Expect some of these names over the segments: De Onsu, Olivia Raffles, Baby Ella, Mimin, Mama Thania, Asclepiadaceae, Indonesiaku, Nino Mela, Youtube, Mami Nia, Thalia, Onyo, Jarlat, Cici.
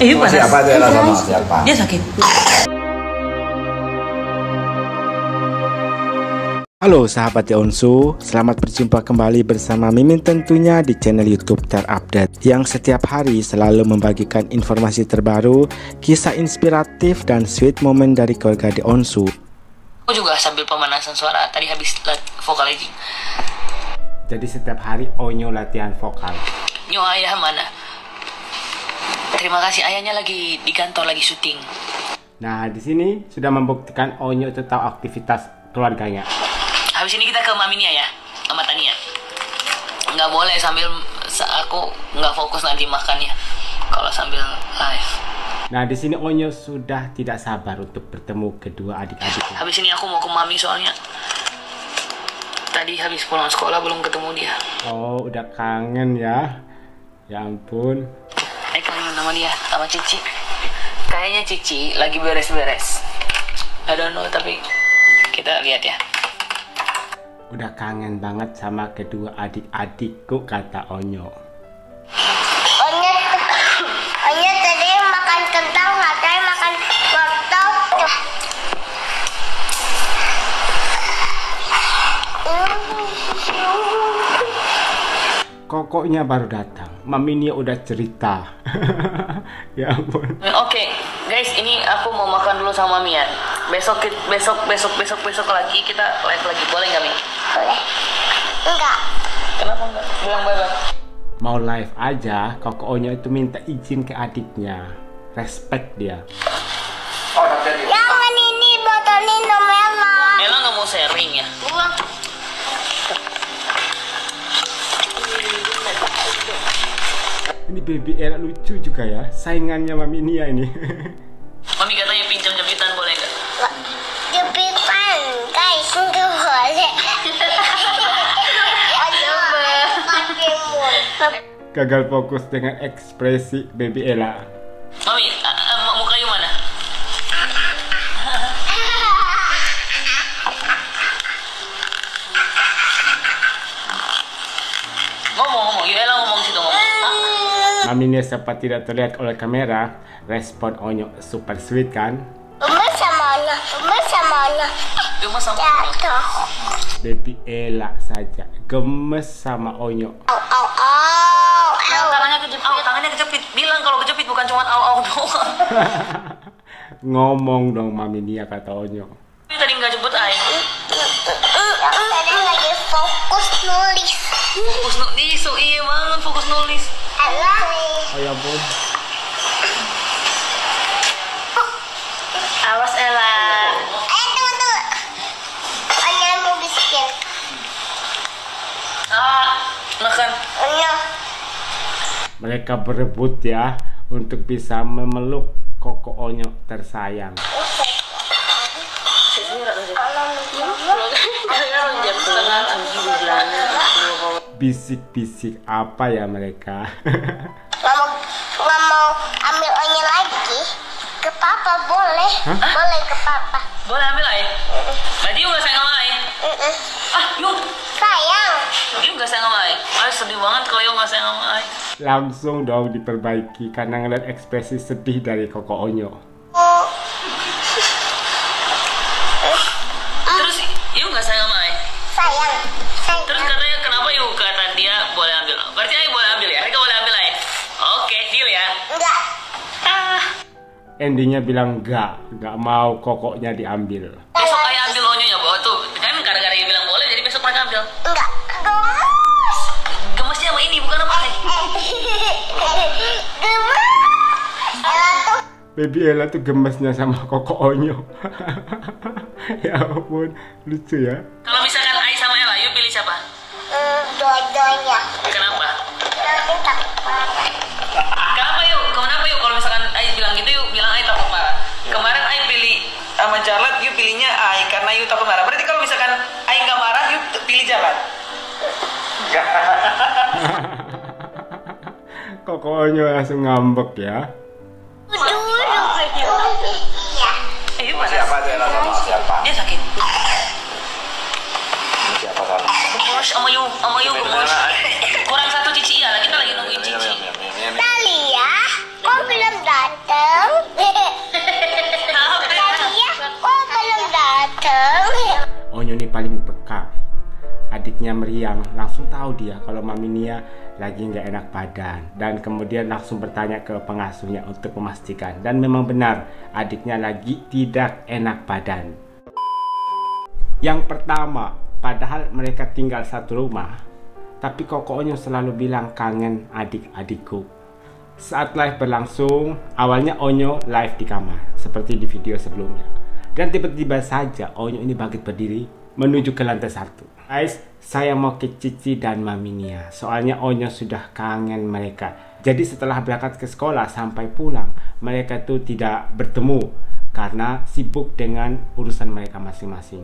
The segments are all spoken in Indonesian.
Iya panas. Siapa itu Ella sama siapa? Dia sakit. Halo sahabat De Onsu, selamat berjumpa kembali bersama Mimin tentunya di channel YouTube terupdate yang setiap hari selalu membagikan informasi terbaru, kisah inspiratif dan sweet moment dari keluarga De Onsu. Aku juga sambil pemanasan suara tadi habis vokal lagi. Jadi setiap hari Onyo latihan vokal. Nyo ayah mana? Terima kasih, ayahnya lagi di kantor lagi syuting. Nah di sini sudah membuktikan Onyo itu tahu aktivitas keluarganya. Habis ini kita ke Mami Nia ya, Mama Thania. Nggak boleh sambil aku nggak fokus nanti makannya kalau sambil live. Nah di sini Onyo sudah tidak sabar untuk bertemu kedua adik-adik. Habis ini aku mau ke Mami soalnya tadi habis pulang sekolah belum ketemu dia. Oh udah kangen ya? Ya ampun. Aku kangen sama dia, sama Cici. Kayaknya Cici lagi beres-beres. I don't know, tapi kita lihat ya. Udah kangen banget sama kedua adik-adikku kata Onyo. Onyo tadi makan kentang, katanya makan wortel. Kokoknya baru datang. Mami Nia udah cerita. Ya ampun. Oke, guys, ini aku mau makan dulu sama Mian. Besok lagi kita live lagi, boleh nggak Mi? Boleh. Enggak. Kenapa enggak? Bilang bye-bye. Mau live aja, Koko Onyo itu minta izin ke adiknya. Respect dia. Oh, jangan ini botol Nino Mela. Mela nggak mau sharing ya? Buang. Ini Baby Ella lucu juga ya, saingannya Mami Nia ini. Mami katanya pinjam jepitan boleh nggak? Jepitan, guys, nggak boleh. Gagal fokus dengan ekspresi Baby Ella. Mami, mau kayu mana? Ngomong, Ella ngomong situ ngomong. Mami Nia seperti tidak terlihat oleh kamera. Respon Onyo super sweet kan? Gemes sama Onyo. Baby Ella saja gemes sama Onyo. Tangannya kejepit. Bilang kalau kejepit bukan cuma au-au doang. Ngomong dong Mami Nia kata Onyo. Tadi nggak jemput air. Tadi lagi fokus nulis. Fokus nulis, so iya banget fokus nulis. Ayo pun. Awas Ella. Makan. Mereka berebut ya untuk bisa memeluk Koko Onyo tersayang. Bisik-bisik apa ya mereka? Nggak mau ambil Onyo lagi ke Papa boleh? Hah? Boleh ke Papa. Boleh ambil air? Tadi udah sayang sama air? Ah yuk. Sayang. Yuk gak sayang sama air? Ayo sedih banget kalau yuk gak sayang sama air. Langsung dong diperbaiki karena ngeliat ekspresi sedih dari Koko Onyo. Terus yuk gak sayang sama air? Sayang. Terus katanya kenapa yuk kata dia boleh ambil? Berarti air boleh ambil ya? Rika boleh ambil air? Oke deal ya? Enggak. Endingnya bilang enggak mau kokoknya diambil. Besok ayo ambil Onyo ya, bawa tuh. Kan gara-gara dia bilang boleh jadi besok mereka ambil. Enggak, gemes. Gemesnya sama ini bukan sama Ai. Gemes. Ella tuh. Baby Ella tuh gemesnya sama Koko Onyo. Ya ampun, lucu ya. Kalau misalkan Ai sama Ella, yuk pilih siapa? Dua-duanya. Kenapa? Kenapa yuk kalau misalkan Ai bilang gitu yuk bilang Ai takut marah. Kemarin Ai pilih sama Jarlat, yuk pilihnya Ai karena yuk takut marah. Berarti kalau misalkan Ai nggak marah, yuk pilih Jarlat. Enggak. Kokonya langsung ngambek ya. Siapa Ella sama siapa? Dia sakit. Siapa sama? Gemosh, ama yuk gemosh. Kurang satu cici ya, kita lagi nungguin cici. Kok belum datang? yang paling peka. Adiknya Meriam langsung tahu dia kalau Mami Nia lagi nggak enak badan, dan kemudian langsung bertanya ke pengasuhnya untuk memastikan, dan memang benar adiknya lagi tidak enak badan. Yang pertama, padahal mereka tinggal satu rumah, tapi Koko Onyo selalu bilang kangen adik-adikku. Saat live berlangsung, awalnya Onyo live di kamar seperti di video sebelumnya, dan tiba-tiba saja Onyo ini bangkit berdiri menuju ke lantai satu. Guys, saya mau ke Cici dan Mami Nia, soalnya Onyo sudah kangen mereka. Jadi setelah berangkat ke sekolah sampai pulang, mereka itu tidak bertemu karena sibuk dengan urusan mereka masing-masing.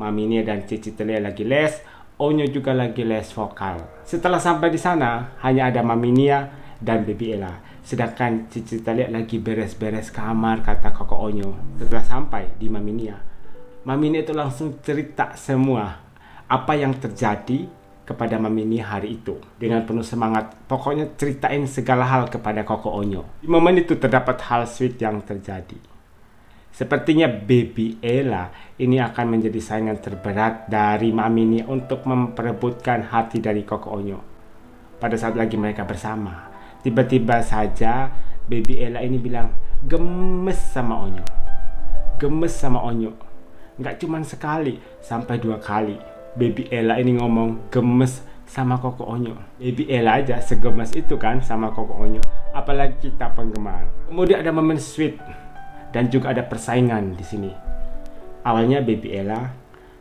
Mami Nia dan Cici Telia lagi les, Onyo juga lagi les vokal. Setelah sampai di sana, hanya ada Mami Nia dan Baby Ella. Sedangkan Cici Telia lagi beres-beres kamar, kata Koko Onyo. Setelah sampai di Mami Nia itu langsung cerita semua apa yang terjadi kepada Mami Nia hari itu. Dengan penuh semangat, pokoknya ceritain segala hal kepada Koko Onyo. Di momen itu terdapat hal sweet yang terjadi. Sepertinya Baby Ella ini akan menjadi saingan terberat dari Mami Nia untuk memperebutkan hati dari Koko Onyo. Pada saat lagi mereka bersama, tiba-tiba saja Baby Ella ini bilang gemes sama Onyo. Gemes sama Onyo. Nggak cuman sekali, sampai dua kali Baby Ella ini ngomong gemes sama Koko Onyo. Baby Ella aja segemes itu kan sama Koko Onyo, apalagi kita penggemar. Kemudian ada momen sweet, dan juga ada persaingan di sini. Awalnya Baby Ella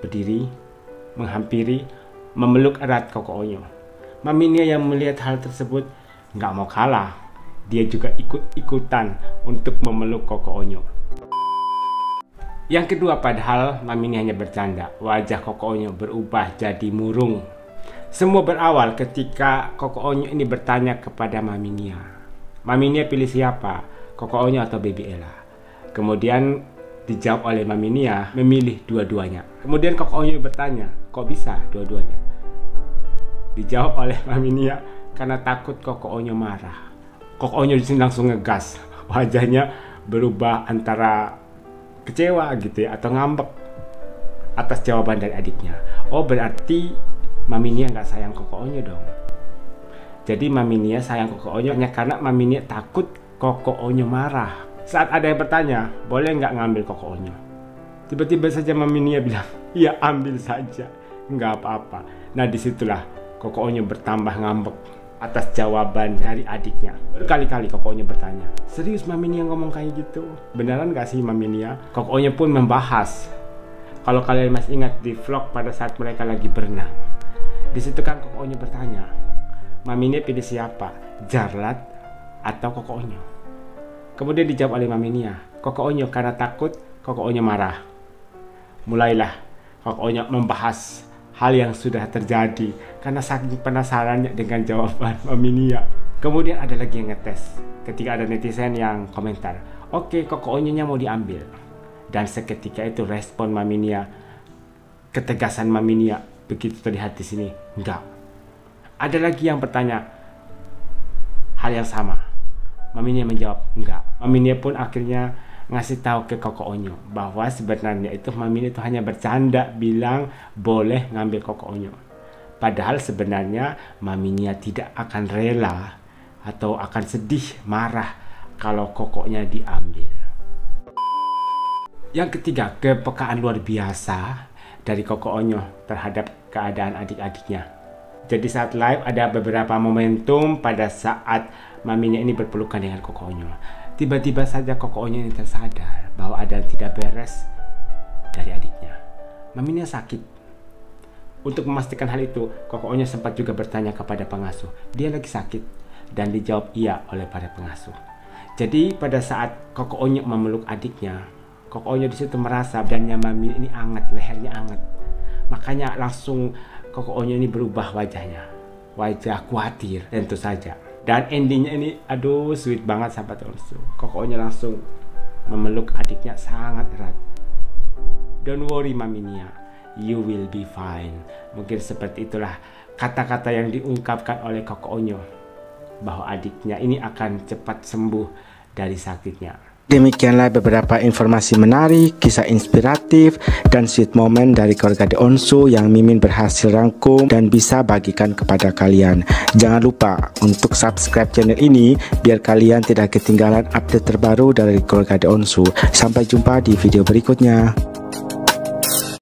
berdiri, menghampiri, memeluk erat Koko Onyo. Mami Nia yang melihat hal tersebut nggak mau kalah. Dia juga ikut-ikutan untuk memeluk Koko Onyo. Yang kedua, padahal Mami Nia hanya bercanda. Wajah Koko Onyo berubah jadi murung. Semua berawal ketika Koko Onyo ini bertanya kepada Mami Nia. Mami Nia pilih siapa? Koko Onyo atau Baby Ella? Kemudian dijawab oleh Mami Nia memilih dua-duanya. Kemudian Koko Onyo bertanya, kok bisa dua-duanya? Dijawab oleh Mami Nia karena takut Koko Onyo marah. Koko Onyo disini langsung ngegas, wajahnya berubah antara kecewa gitu ya, atau ngambek atas jawaban dari adiknya. Oh, berarti Mami Nia nggak sayang Koko Onyo dong. Jadi Mami Nia sayang Koko Onyo hanya karena Mami Nia takut Koko Onyo marah. Saat ada yang bertanya, boleh nggak ngambil Koko Onyo? Tiba-tiba saja Mami Nia bilang, iya ambil saja, nggak apa-apa. Nah disitulah Koko Onyo bertambah ngambek atas jawaban dari adiknya. Berkali-kali Koko Onyo bertanya, serius Mami Nia ngomong kayak gitu? Beneran nggak sih Mami Nia? Koko Onyo pun membahas. Kalau kalian masih ingat di vlog pada saat mereka lagi berenang, disitu kan Koko Onyo bertanya, Mami Nia pilih siapa? Jarlat atau Koko Onyo? Kemudian dijawab oleh Mami Nia, Koko Onyo karena takut Koko Onyo marah. Mulailah Koko Onyo membahas hal yang sudah terjadi karena saking penasarannya dengan jawaban Mami Nia. Kemudian ada lagi yang ngetes ketika ada netizen yang komentar, oke Koko Onyo nya mau diambil. Dan seketika itu respon Mami Nia, ketegasan Mami Nia begitu terlihat di sini, enggak. Ada lagi yang bertanya hal yang sama. Mami Nia menjawab enggak. Mami Nia pun akhirnya ngasih tahu ke Koko Onyo bahwa sebenarnya itu Mami Nia itu hanya bercanda bilang boleh ngambil Koko Onyo. Padahal sebenarnya Mami Nia tidak akan rela atau akan sedih marah kalau Kokonya diambil. Yang ketiga, kepekaan luar biasa dari Koko Onyo terhadap keadaan adik-adiknya. Jadi saat live ada beberapa momentum pada saat Mami Nia ini berpelukan dengan Koko Onyo. Tiba-tiba saja Koko Onyo ini tersadar bahwa ada yang tidak beres dari adiknya. Mami Nia sakit. Untuk memastikan hal itu, Koko Onyo sempat juga bertanya kepada pengasuh, dia lagi sakit? Dan dijawab iya oleh para pengasuh. Jadi pada saat Koko Onyo memeluk adiknya, Koko Onyo disitu merasa badannya Mami Nia ini anget, lehernya anget. Makanya langsung Koko Onyo ini berubah wajahnya, wajah khawatir tentu saja. Dan endingnya ini aduh sweet banget sahabat Onsu. Koko Onyo langsung memeluk adiknya sangat erat. Don't worry Mami Nia, you will be fine. Mungkin seperti itulah kata-kata yang diungkapkan oleh Koko Onyo, bahwa adiknya ini akan cepat sembuh dari sakitnya. Demikianlah beberapa informasi menarik, kisah inspiratif, dan sweet moment dari keluarga De Onsu yang Mimin berhasil rangkum dan bisa bagikan kepada kalian. Jangan lupa untuk subscribe channel ini biar kalian tidak ketinggalan update terbaru dari keluarga De Onsu. Sampai jumpa di video berikutnya.